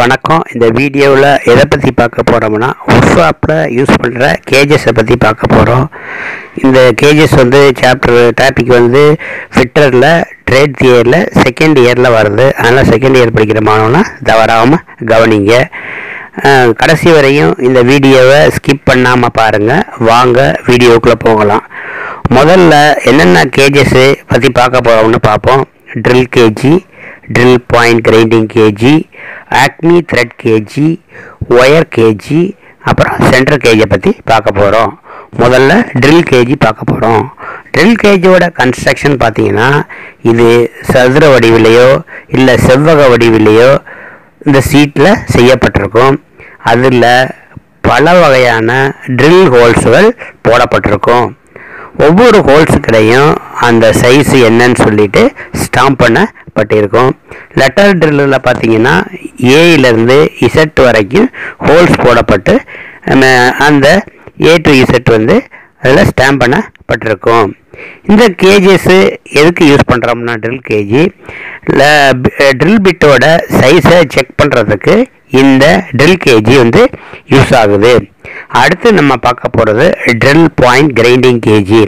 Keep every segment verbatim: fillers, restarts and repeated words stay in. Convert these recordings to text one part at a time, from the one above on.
வணக்கம். இந்த வீடியோவில் எதை பற்றி பார்க்க போகிறோம்னா ஒர்க் ஷாப்பில் யூஸ் பண்ணுற கேஜஸை பற்றி பார்க்க போகிறோம். இந்த கேஜஸ் வந்து சாப்டர் டாபிக் வந்து ஃபிட்டரில் ட்ரேட் தியரில் செகண்ட் இயரில் வருது. அதனால் செகண்ட் இயர் படிக்கிற மாணவனா தவறாமல் கவனிங்க. கடைசி வரையும் இந்த வீடியோவை ஸ்கிப் பண்ணாமல் பாருங்கள். வாங்க வீடியோக்குள்ளே போகலாம். முதல்ல என்னென்ன கேஜஸு பற்றி பார்க்க போகிறோம்னு பார்ப்போம். Drill gauge, drill point grinding gauge, acme thread gauge, wire gauge, அப்புறம் சென்டர் கேஜை பற்றி பார்க்க போகிறோம். முதல்ல ட்ரில் கேஜி பார்க்க போகிறோம். ட்ரில் கேஜோட கன்ஸ்ட்ரக்ஷன் பார்த்தீங்கன்னா இது சதுர வடிவிலையோ இல்லை செவ்வக வடிவிலையோ இந்த சீட்டில் செய்யப்பட்டிருக்கும். அதில் பல வகையான ட்ரில் ஹோல்ஸுகள் போடப்பட்டிருக்கும். ஒவ்வொரு ஹோல்ஸுக்கிடையும் அந்த சைஸு என்னன்னு சொல்லிட்டு ஸ்டாம்ப் பண்ணப்பட்டிருக்கும். லெட்டர் ட்ரில்லில் பார்த்தீங்கன்னா ஏயிலேருந்து இசட் வரைக்கும் ஹோல்ஸ் போடப்பட்டு அந்த ஏ டு இசட் வந்து அதில் ஸ்டாம்ப் பண்ணப்பட்டிருக்கும். இந்த கேஜஸு எதுக்கு யூஸ் பண்ணுறோம்னா ட்ரில் கேஜி ட்ரில் பிட்டோட சைஸை செக் பண்ணுறதுக்கு இந்த ட்ரில் கேஜி வந்து யூஸ் ஆகுது. அடுத்து நம்ம பார்க்க போகிறது drill point grinding gauge.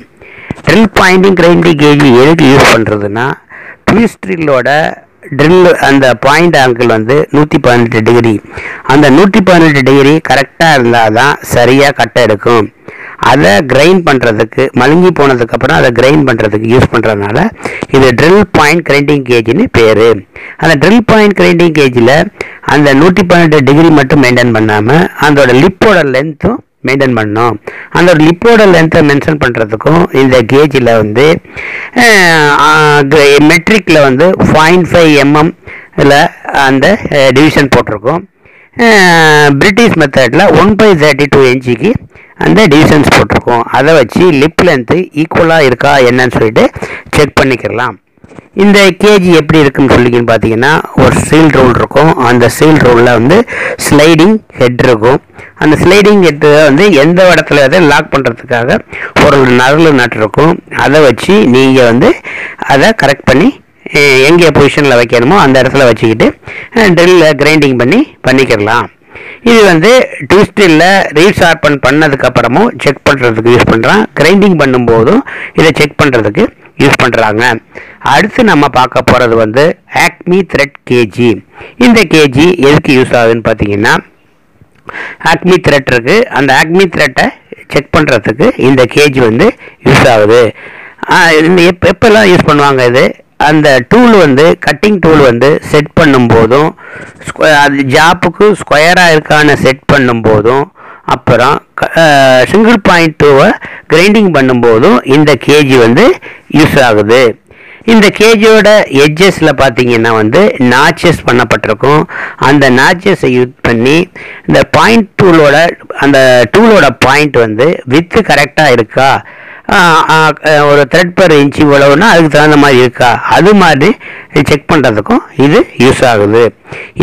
Drill pointing grinding gauge எதுக்கு யூஸ் பண்ணுறதுன்னா ட்விஸ்ட் ட்ரில்லோட ட்ரில் அந்த பாயிண்ட் ஆங்கிள் வந்து நூற்றி பதினெட்டு டிகிரி அந்த நூற்றி பதினெட்டு டிகிரி கரெக்டாக இருந்தால் தான் சரியாக கட்டை எடுக்கும். அதை கிரைண்ட் பண்ணுறதுக்கு மழுங்கி போனதுக்கப்புறம் அதை கிரைண்ட் பண்ணுறதுக்கு யூஸ் பண்ணுறதுனால இது ட்ரில் பாயிண்ட் கிரைண்டிங் கேஜின்னு பேர். அந்த ட்ரில் பாயிண்ட் கிரைண்டிங் கேஜில் அந்த நூற்றி பன்னெண்டு டிகிரி மட்டும் மெயின்டைன் பண்ணாமல் அதோட லிப்போட லென்த்தும் மெயின்டைன் பண்ணோம். அந்த லிப்போட லென்த்தை மென்ஷன் பண்ணுறதுக்கும் இந்த கேஜில் வந்து மெட்ரிக்கில் வந்து பாயிண்ட் ஃபைவ் எம்எம் இதில் அந்த டிவிஷன் போட்டிருக்கோம். பிரிட்டிஷ் மெத்தடில் ஒன் பை தேர்ட்டி டூ இன்ச்சுக்கு அந்த டிவிஷன்ஸ் போட்டிருக்கோம். அதை வச்சு லிப் லென்த்து ஈக்குவலாக இருக்கா என்னன்னு சொல்லிட்டு செக் பண்ணிக்கலாம். இந்த கேஜி எப்படி இருக்குன்னு சொல்லிக்கின்னு பார்த்தீங்கன்னா ஒரு சீல் ரூல் இருக்கும். அந்த சீல் ரூலில் வந்து ஸ்லைடிங் ஹெட் இருக்கும். அந்த ஸ்லைடிங் ஹெட்டை வந்து எந்த இடத்துல அதை லாக் பண்ணுறதுக்காக ஒரு நரல் நட்டு இருக்கும். அதை வச்சு நீங்கள் வந்து அதை கரெக்ட் பண்ணி எங்கே பொசிஷனில் வைக்கணுமோ அந்த இடத்துல வச்சுக்கிட்டு ட்ரில்லை கிரைண்டிங் பண்ணி பண்ணிக்கிடலாம். இது வந்து ட்விஸ்டில் ரீஷார்பன் பண்ணதுக்கப்புறமும் செக் பண்ணுறதுக்கு யூஸ் பண்ணுறான். கிரைண்டிங் பண்ணும்போதும் இதை செக் பண்ணுறதுக்கு யூஸ் பண்ணுறாங்க. அடுத்து நம்ம பார்க்க போகிறது வந்து ஆக்மி த்ரெட் கேஜி. இந்த கேஜி எதுக்கு யூஸ் ஆகுதுன்னு பார்த்தீங்கன்னா ஆக்மி த்ரெட் இருக்குது. அந்த ஆக்மி த்ரெட்டை செக் பண்ணுறதுக்கு இந்த கேஜி வந்து யூஸ் ஆகுது. இந்த எப் எப்பெல்லாம் யூஸ் பண்ணுவாங்க இது அந்த டூல் வந்து கட்டிங் டூல் வந்து செட் பண்ணும்போதும் அது ஜாப்புக்கு ஸ்கொயராக இருக்கான செட் பண்ணும்போதும் அப்புறம் சிங்கிள் பாயிண்ட் டூவை கிரைண்டிங் பண்ணும்போதும் இந்த கேஜி வந்து யூஸ் ஆகுது. இந்த கேஜியோட எட்ஜஸில் பார்த்தீங்கன்னா வந்து நாச்சஸ் பண்ணப்பட்டிருக்கும். அந்த நாச்சஸை யூஸ் பண்ணி இந்த பாயிண்ட் டூலோட அந்த டூலோட பாயிண்ட் வந்து வித்து கரெக்டாக இருக்கா ஒரு த்ரெட் பர் இன்ச்சு இவ்வளவுன்னா அதுக்கு தகுந்த மாதிரி இருக்கா அது மாதிரி செக் பண்ணுறதுக்கும் இது யூஸ் ஆகுது.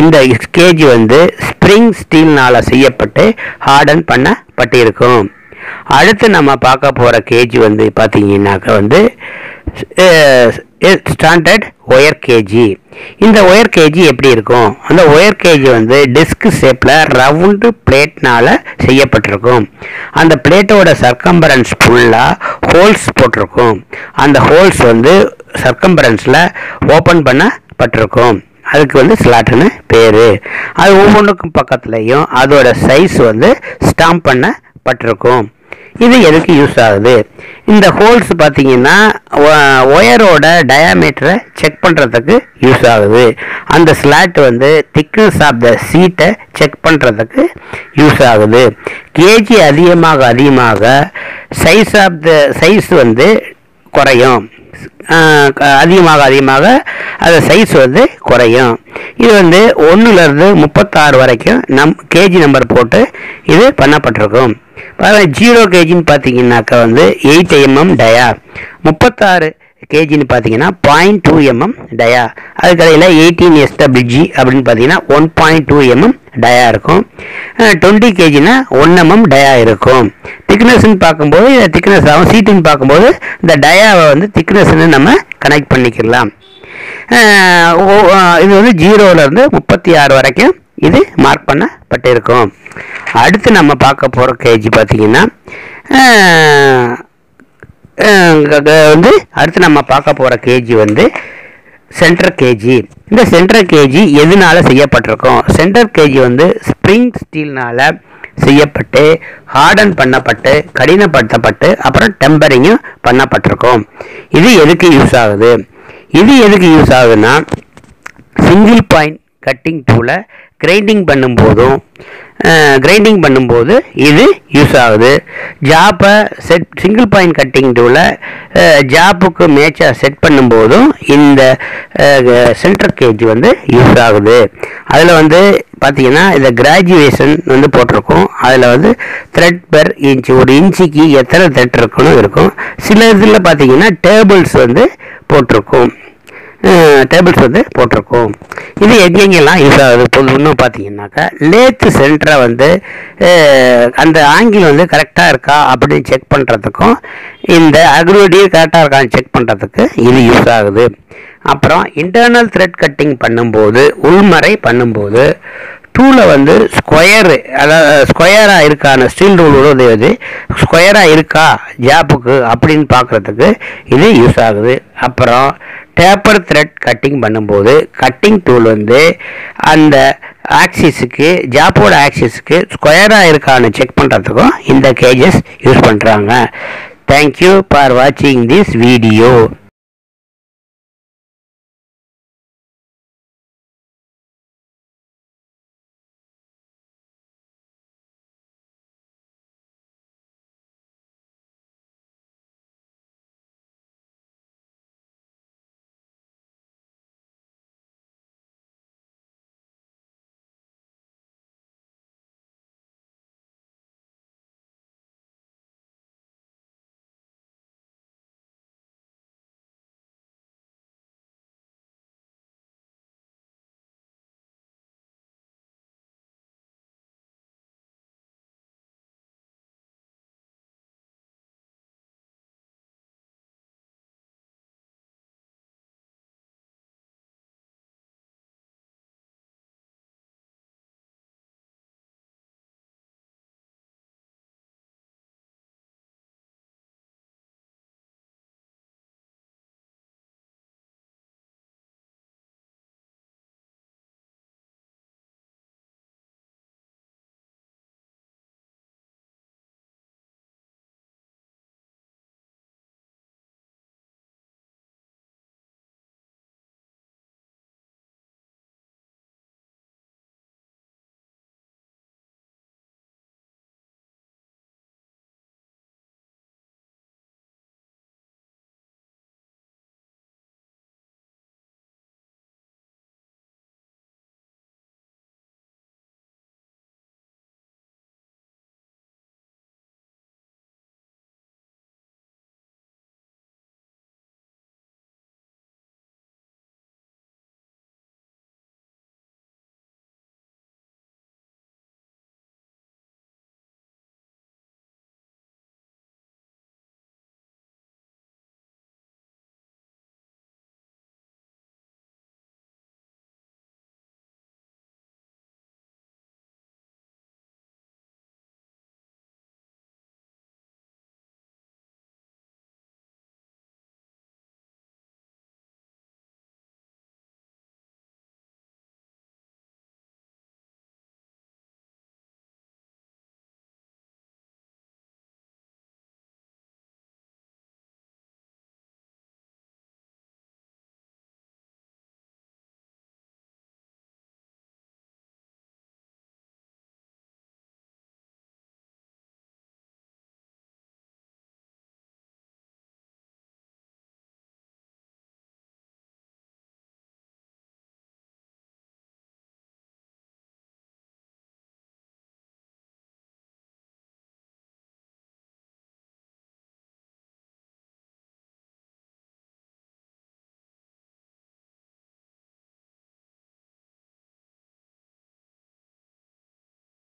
இந்த கேஜி வந்து ஸ்ப்ரிங் ஸ்டீல்னால் செய்யப்பட்டு ஹார்டன் பண்ணப்பட்டு இருக்கும். அடுத்து நம்ம பார்க்க போகிற கேஜி வந்து பார்த்தீங்கன்னாக்க வந்து ஸ்டாண்டர்ட் ஒயர் கேஜி. இந்த ஒயர் கேஜி எப்படி இருக்கும் அந்த ஒயர் கேஜி வந்து டிஸ்க் ஷேப்பில் ரவுண்டு பிளேட்னால் செய்யப்பட்டிருக்கும். அந்த பிளேட்டோட சர்க்கம்பரன்ஸ் ஃபுல்லாக ஹோல்ஸ் போட்டிருக்கும். அந்த ஹோல்ஸ் வந்து சர்க்கம்பரன்ஸில் ஓப்பன் பண்ணப்பட்டிருக்கும். அதுக்கு வந்து ஸ்லாட்டுன்னு பேர். அது ஒவ்வொன்றுக்கும் பக்கத்துலேயும் அதோட சைஸ் வந்து ஸ்டாம்ப் பண்ணப்பட்டிருக்கும். இது எதுக்கு யூஸ் ஆகுது இந்த ஹோல்ஸ் பார்த்தீங்கன்னா ஒயரோட டயாமீட்டரை செக் பண்ணுறதுக்கு யூஸ் ஆகுது. அந்த ஸ்லாட் வந்து திக்னஸ் ஆஃப் த சீட்டை செக் பண்ணுறதுக்கு யூஸ் ஆகுது. கேஜி அதிகமாக அதிகமாக சைஸ் ஆஃப் த சைஸ் வந்து குறையும். அதிகமாக அதிகமாக அந்த சைஸ் வந்து குறையும். இது வந்து ஒன்றுலேருந்து முப்பத்தாறு வரைக்கும் நம் கேஜி நம்பர் போட்டு இது பண்ணப்பட்டிருக்கும். ஜீரோ கேஜின்னு பார்த்தீங்கன்னாக்கா வந்து எயிட் எம்எம் டயா, முப்பத்தாறு கேஜின்னு பார்த்தீங்கன்னா பாயிண்ட் டூ எம்எம் டயா, அதுக்கடையில் எயிட்டீன் எஸ்டபிள்ஜி அப்படின்னு பார்த்தீங்கன்னா one point two MM dia இருக்கும். டுவெண்ட்டி கேஜினா ஒன் எம்எம் டயா இருக்கும். திக்னஸ்ன்னு பார்க்கும்போது இதை திக்னஸ் ஆகும். சீட்டுன்னு பார்க்கும்போது இந்த டயாவை வந்து திக்னஸ்ன்னு நம்ம கனெக்ட் பண்ணிக்கலாம். இது வந்து ஜீரோவிலேருந்து முப்பத்தி ஆறு வரைக்கும் இது மார்க் பண்ணப்பட்டிருக்கும். அடுத்து நம்ம பார்க்க போகிற கேஜி பார்த்திங்கன்னா வந்து அடுத்து நம்ம பார்க்க போகிற கேஜி வந்து சென்டர் கேஜி. இந்த சென்டர் கேஜி எதனால செய்யப்பட்டிருக்கும்? சென்டர் கேஜி வந்து ஸ்ப்ரிங் ஸ்டீல்னால் செய்யப்பட்டு ஹார்டன் பண்ணப்பட்டு கடினப்படுத்தப்பட்டு அப்புறம் டெம்பரிங்கும் பண்ணப்பட்டிருக்கும். இது எதுக்கு யூஸ் ஆகுது? இது எதுக்கு யூஸ் ஆகுதுன்னா சிங்கிள் பாயிண்ட் கட்டிங் டூலை கிரைண்டிங் பண்ணும்போதும் கிரைண்டிங் பண்ணும்போது இது யூஸ் ஆகுது. ஜாப்பை செட் சிங்கிள் பாயிண்ட் கட்டிங் டூவில் ஜாப்புக்கு மேட்சாக செட் பண்ணும்போதும் இந்த சென்டர் கேஜ் வந்து யூஸ் ஆகுது. அதில் வந்து பார்த்திங்கன்னா இந்த கிராஜுவேஷன் வந்து போட்டிருக்கும். அதில் வந்து த்ரெட் பெர் இன்ச்சு, ஒரு இன்ச்சுக்கு எத்தனை த்ரெட் இருக்குன்னு இருக்கும். சில இதில் பார்த்திங்கன்னா டேபிள்ஸ் வந்து போட்டிருக்கும் டேபிள்ஸ் வந்து போட்டிருக்கும். இது எங்கெங்கெல்லாம் யூஸ் ஆகுது பொதுவாக பார்த்தீங்கன்னாக்கா லேத்து சென்டரை வந்து அந்த ஆங்கிள் வந்து கரெக்டாக இருக்கா அப்படின்னு செக் பண்ணுறதுக்கும் இந்த அக்ரோடியும் கரெக்டாக இருக்கான்னு செக் பண்ணுறதுக்கு இது யூஸ் ஆகுது. அப்புறம் இன்டர்னல் த்ரெட் கட்டிங் பண்ணும்போது உள்மறை பண்ணும்போது டூலை வந்து ஸ்கொயரு அதாவது ஸ்கொயராக இருக்கான ஸ்டீல் ரூல் உதவுது. ஸ்கொயராக இருக்கா ஜாப்புக்கு அப்படின்னு பார்க்குறதுக்கு இது யூஸ் ஆகுது. அப்புறம் டேப்பர் த்ரெட் கட்டிங் பண்ணும்போது கட்டிங் டூல் வந்து அந்த ஆக்சிஸுக்கு ஜாப்போட ஆக்சிஸுக்கு ஸ்கொயராக இருக்கான்னு செக் பண்ணுறதுக்கும் இந்த கேஜஸ் யூஸ் பண்ணுறாங்க. தேங்க்யூ ஃபார் வாட்சிங் திஸ் வீடியோ.